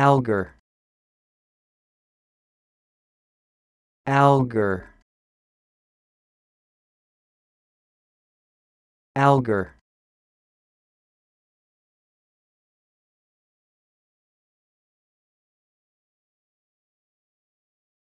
Algor, Algor, Algor.